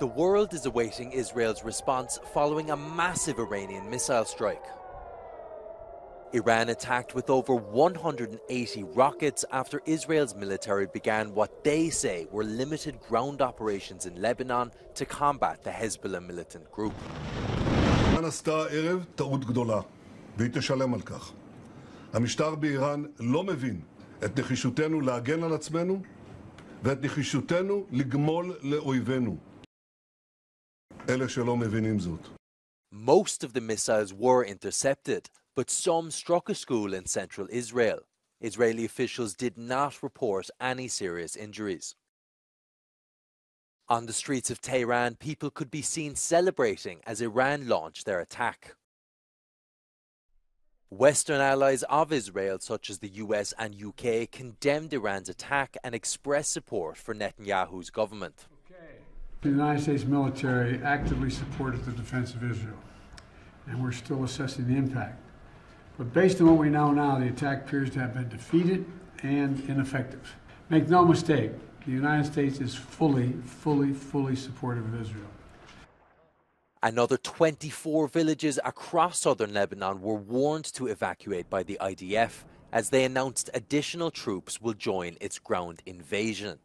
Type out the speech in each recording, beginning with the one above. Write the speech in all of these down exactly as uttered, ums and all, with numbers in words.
The world is awaiting Israel's response following a massive Iranian missile strike. Iran attacked with over one hundred eighty rockets after Israel's military began what they say were limited ground operations in Lebanon to combat the Hezbollah militant group. המשטר באיראן לא מבין את נחישותנו להגן על עצמנו ואת נחישותנו לגמול לאויבינו. אלה שלא מבינים זאת. Most of the missiles were intercepted, but some struck a school in central Israel. Israeli officials did not report any serious injuries. On the streets of Tehran, people could be seen celebrating as Iran launched their attack. Western allies of Israel, such as the U S and U K, condemned Iran's attack and expressed support for Netanyahu's government. The United States military actively supported the defense of Israel, and we're still assessing the impact. But based on what we know now, the attack appears to have been defeated and ineffective. Make no mistake, the United States is fully, fully, fully supportive of Israel. Another twenty-four villages across southern Lebanon were warned to evacuate by the I D F as they announced additional troops will join its ground invasion.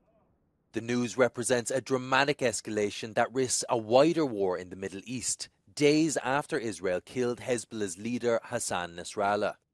The news represents a dramatic escalation that risks a wider war in the Middle East, days after Israel killed Hezbollah's leader Hassan Nasrallah.